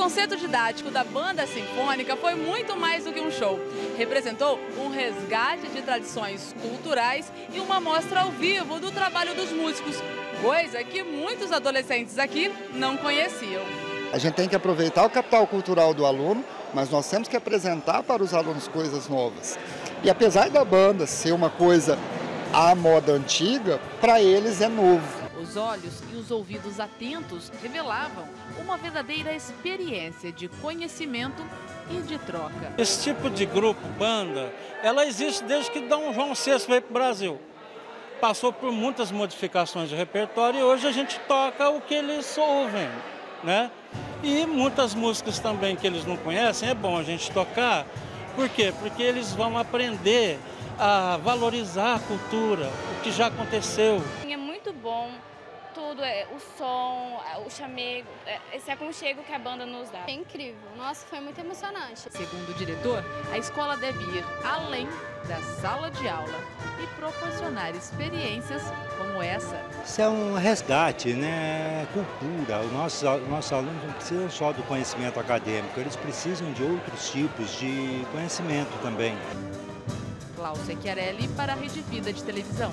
concerto didático da Banda Sinfônica foi muito mais do que um show. Representou um resgate de tradições culturais e uma mostra ao vivo do trabalho dos músicos, coisa que muitos adolescentes aqui não conheciam. A gente tem que aproveitar o capital cultural do aluno, mas nós temos que apresentar para os alunos coisas novas. E apesar da banda ser uma coisa à moda antiga, para eles é novo. Os olhos e os ouvidos atentos revelavam uma verdadeira experiência de conhecimento e de troca. Esse tipo de grupo, banda, ela existe desde que Dom João VI veio para o Brasil. Passou por muitas modificações de repertório e hoje a gente toca o que eles ouvem, né? E muitas músicas também que eles não conhecem, é bom a gente tocar. Por quê? Porque eles vão aprender a valorizar a cultura, o que já aconteceu. É muito bom. Tudo, o som, o chamego, esse aconchego que a banda nos dá. É incrível, nossa, foi muito emocionante. Segundo o diretor, a escola deve ir além da sala de aula e proporcionar experiências como essa. Isso é um resgate, né? Cultura. Os nossos alunos não precisam só do conhecimento acadêmico, eles precisam de outros tipos de conhecimento também. Glaucia Chiarelli para a Rede Vida de Televisão.